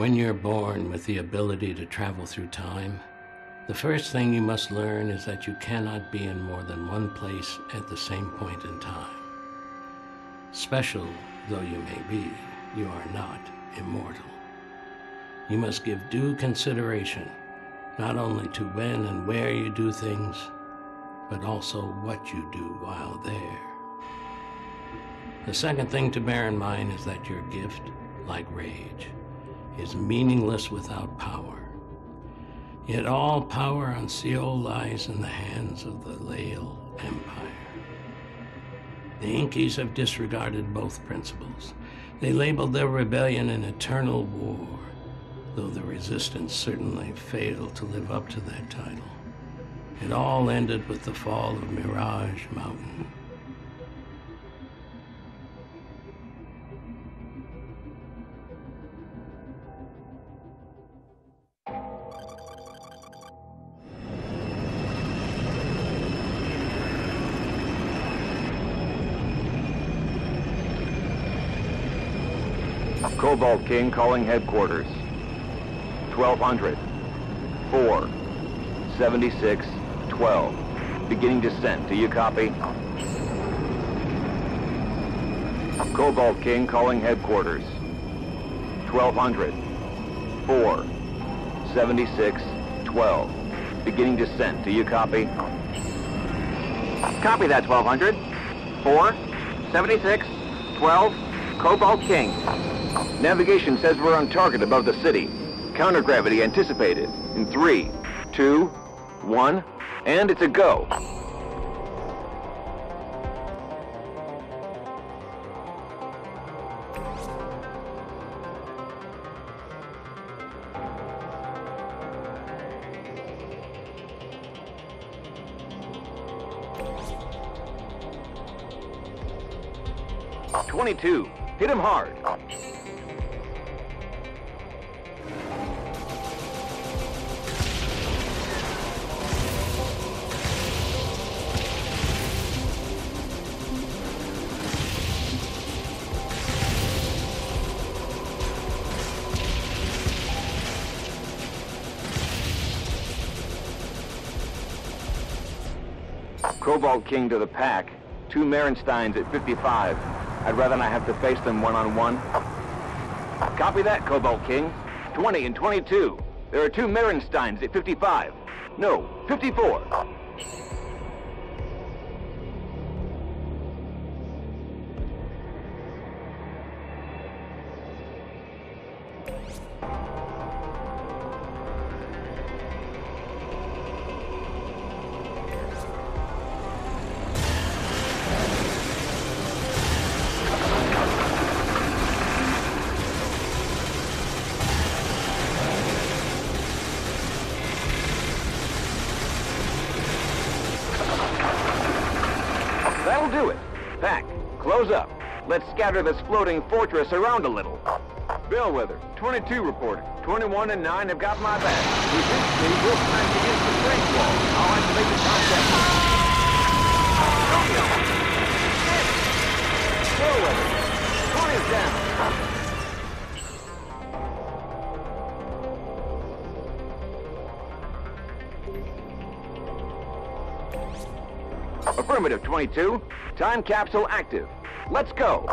When you're born with the ability to travel through time, the first thing you must learn is that you cannot be in more than one place at the same point in time. Special though you may be, you are not immortal. You must give due consideration, not only to when and where you do things, but also what you do while there. The second thing to bear in mind is that your gift, like rage, is meaningless without power. Yet all power on Seol lies in the hands of the Lael Empire. The Enkies have disregarded both principles. They labeled their rebellion an eternal war, though the resistance certainly failed to live up to that title. It all ended with the fall of Mirage Mountain. Cobalt King calling headquarters. 1200. 4. 76. 12. Beginning descent. Do you copy? Cobalt King calling headquarters. 1200. 4. 76. 12. Beginning descent. Do you copy? Copy that, 1200. 4. 76. 12. Cobalt King. Navigation says we're on target above the city. Countergravity anticipated in 3, 2, 1, and it's a go. Up 22. Hit him hard. Cobalt King to the pack. 2 Marensteins at 55. I'd rather not have to face them one-on-one. Copy that, Cobalt King. 20 and 22. There are 2 Marensteins at 55. No, 54. Scatter this floating fortress around a little. Bellwether, 22 reporting. 21 and 9 have got my back. Resistance will smash against the flank wall. I'll activate the contact. Romeo! Bellwether, 20 is down. Affirmative, 22. Time capsule active. Let's go!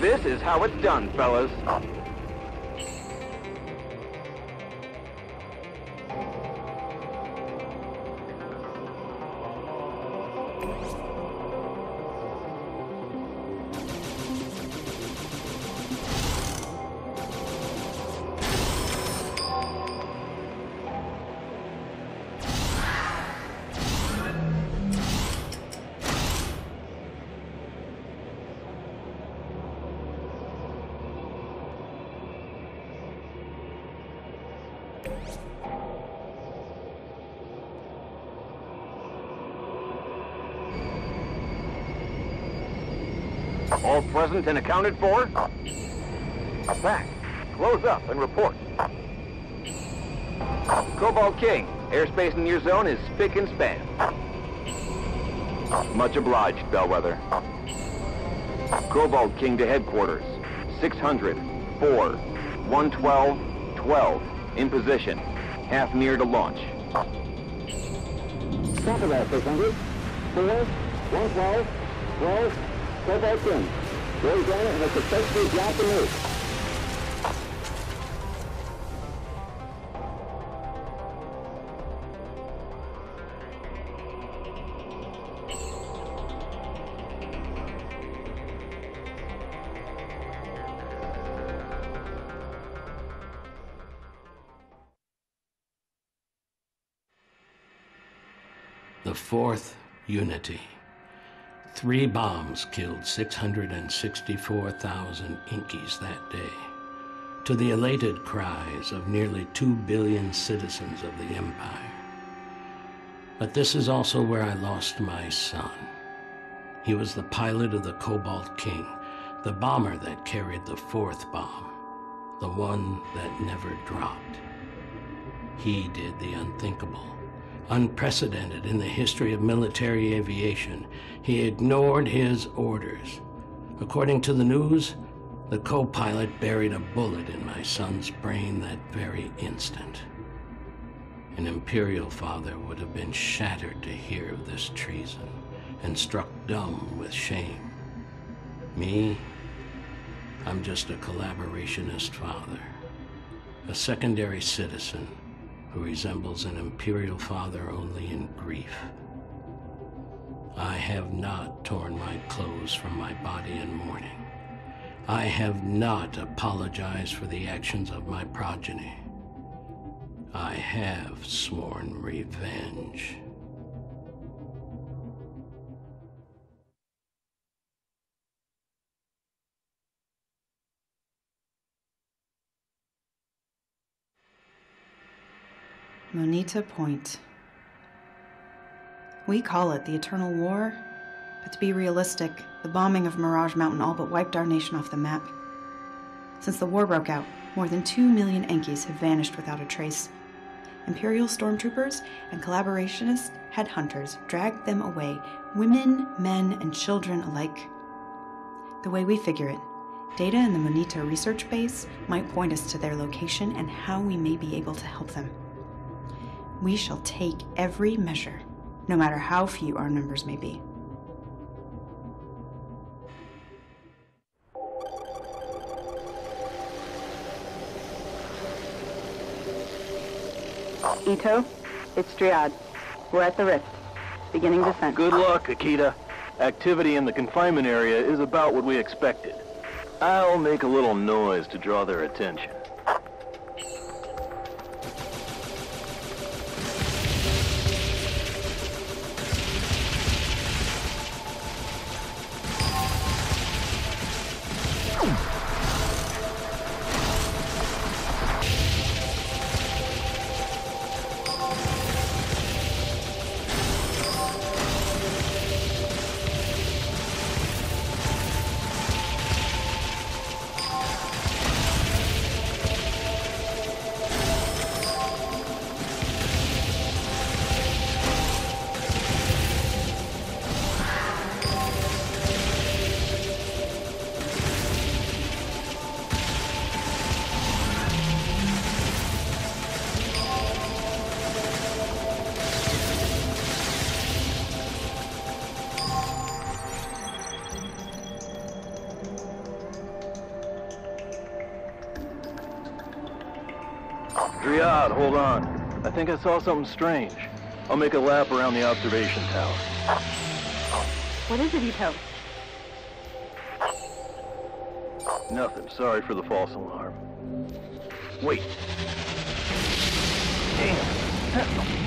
This is how it's done, fellas. All present and accounted for? Back. Close up and report. Cobalt King, airspace in your zone is spick and span. Much obliged, Bellwether. Cobalt King to headquarters. 600, 4, 112, 12. In position. Half near to launch. Copy that, 600. 4, 112, 12. Cobalt King, Ray Granite has successfully dropped the move. The fourth unity. 3 bombs killed 664,000 Enkies that day, to the elated cries of nearly 2 billion citizens of the Empire. But this is also where I lost my son. He was the pilot of the Cobalt King, the bomber that carried the 4th bomb, the one that never dropped. He did the unthinkable. Unprecedented in the history of military aviation, he ignored his orders. According to the news, the co-pilot buried a bullet in my son's brain that very instant. An Imperial father would have been shattered to hear of this treason and struck dumb with shame. Me, I'm just a collaborationist father, a secondary citizen, who resembles an Imperial father only in grief. I have not torn my clothes from my body in mourning. I have not apologized for the actions of my progeny. I have sworn revenge. Moneta Point. We call it the Eternal War, but to be realistic, the bombing of Mirage Mountain all but wiped our nation off the map. Since the war broke out, more than 2 million Enkies have vanished without a trace. Imperial stormtroopers and collaborationist headhunters dragged them away, women, men, and children alike. The way we figure it, data in the Moneta research base might point us to their location and how we may be able to help them. We shall take every measure, no matter how few our numbers may be. Ito, it's Dryad. We're at the rift, beginning descent. Good luck, Akita. Activity in the confinement area is about what we expected. I'll make a little noise to draw their attention. Dryad, hold on. I think I saw something strange. I'll make a lap around the observation tower. What is it you told? Nothing. Sorry for the false alarm. Wait. Damn.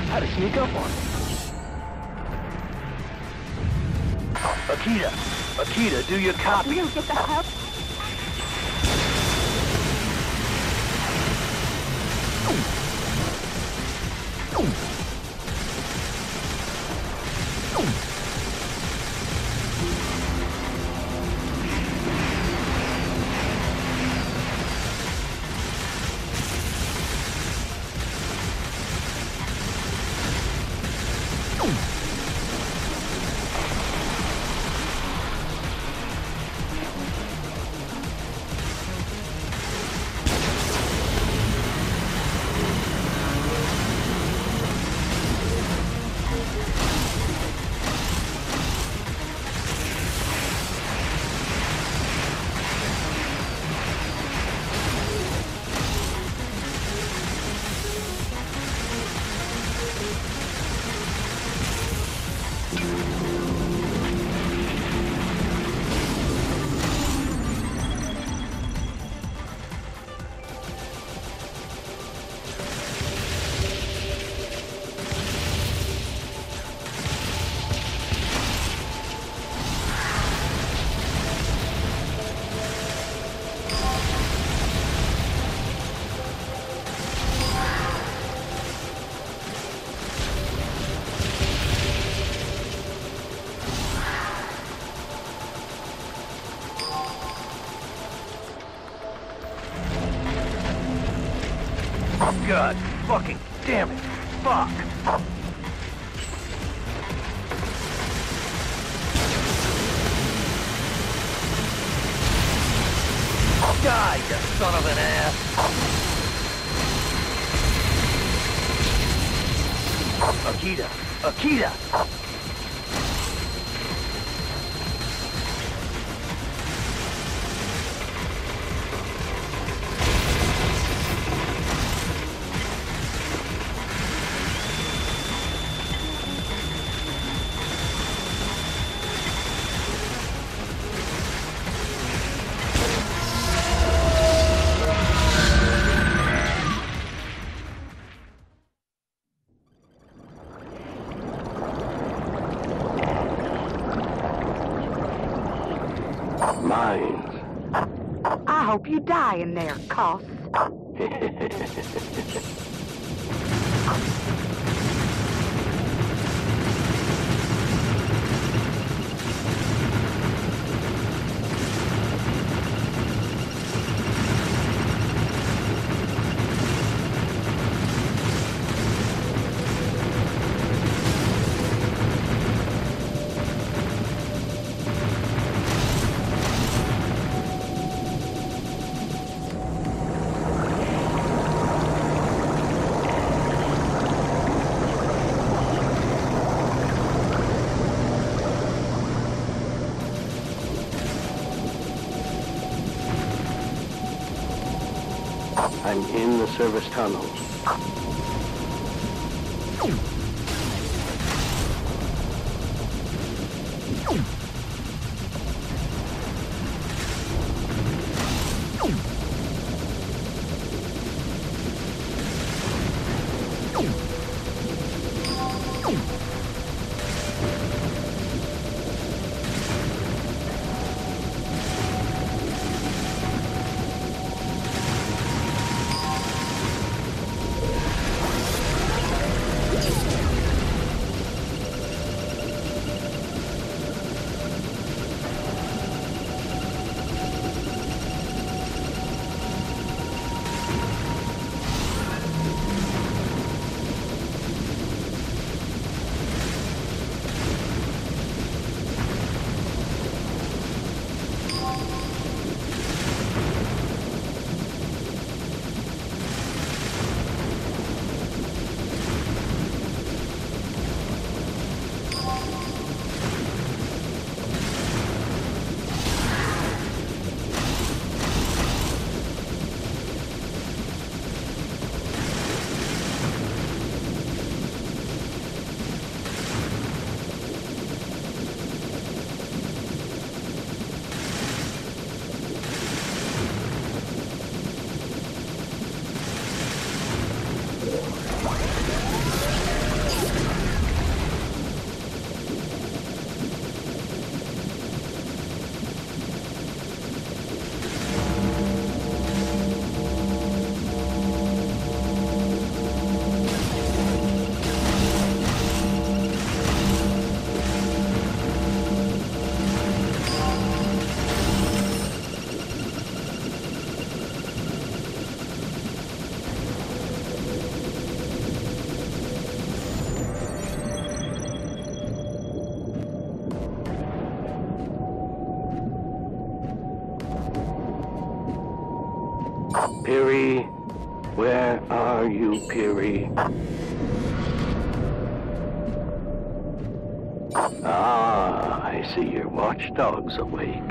How to sneak up on it. Akita, do you copy? Do you get the help? God fucking damn it. Fuck. Die, you son of an ass. Akita. You die in there, Koss. I'm in the service tunnel. Piri? Where are you, Piri? Ah, I see your watchdog's awake.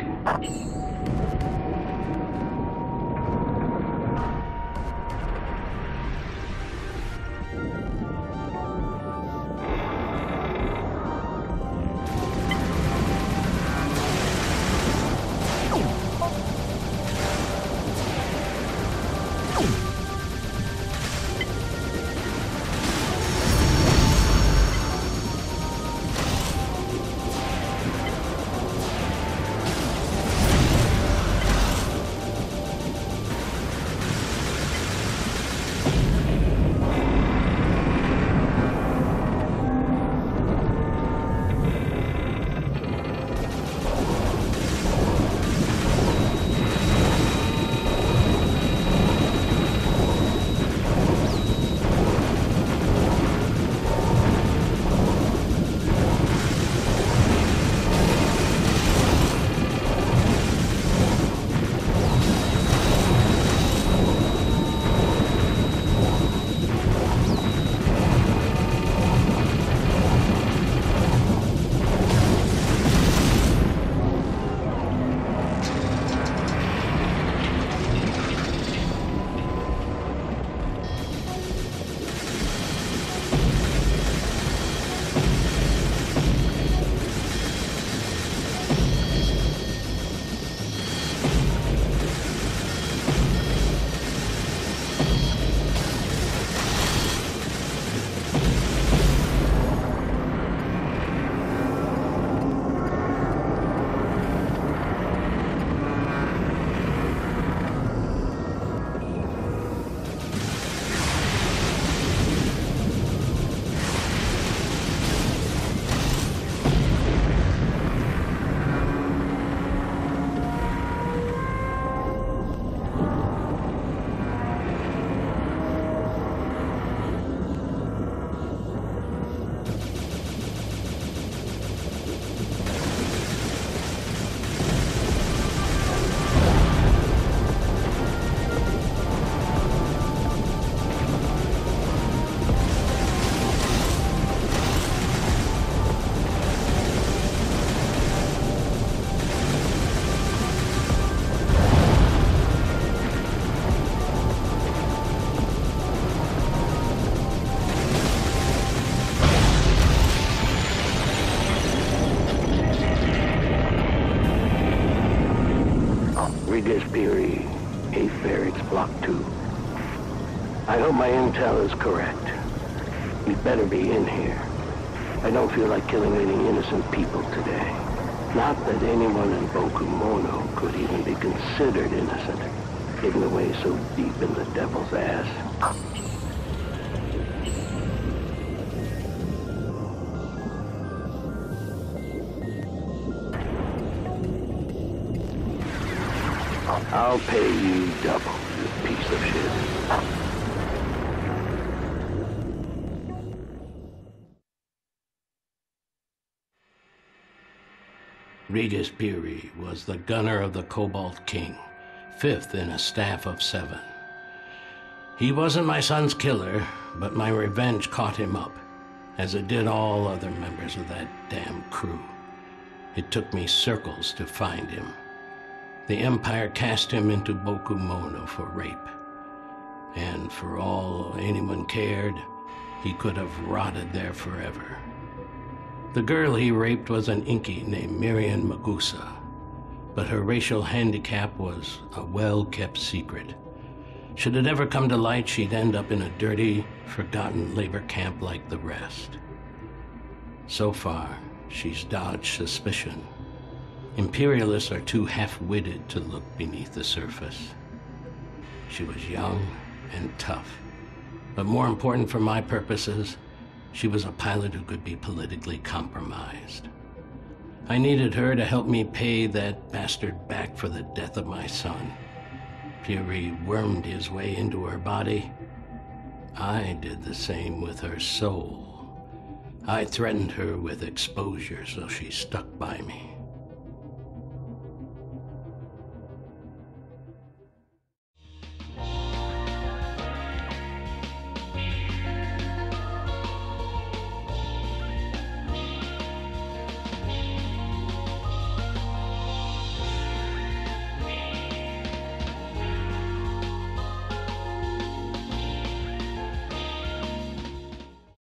My intel is correct. He'd better be in here. I don't feel like killing any innocent people today. Not that anyone in Bokumono could even be considered innocent, hidden away so deep in the devil's ass. I'll pay you double, you piece of shit. Aegis Piri was the gunner of the Cobalt King, 5th in a staff of 7. He wasn't my son's killer, but my revenge caught him up, as it did all other members of that damn crew. It took me circles to find him. The Empire cast him into Bokumono for rape. And for all anyone cared, he could have rotted there forever. The girl he raped was an Enkie named Miriam Magusa, but her racial handicap was a well-kept secret. Should it ever come to light, she'd end up in a dirty, forgotten labor camp like the rest. So far, she's dodged suspicion. Imperialists are too half-witted to look beneath the surface. She was young and tough, but more important for my purposes, she was a pilot who could be politically compromised. I needed her to help me pay that bastard back for the death of my son. Piri wormed his way into her body. I did the same with her soul. I threatened her with exposure, so she stuck by me.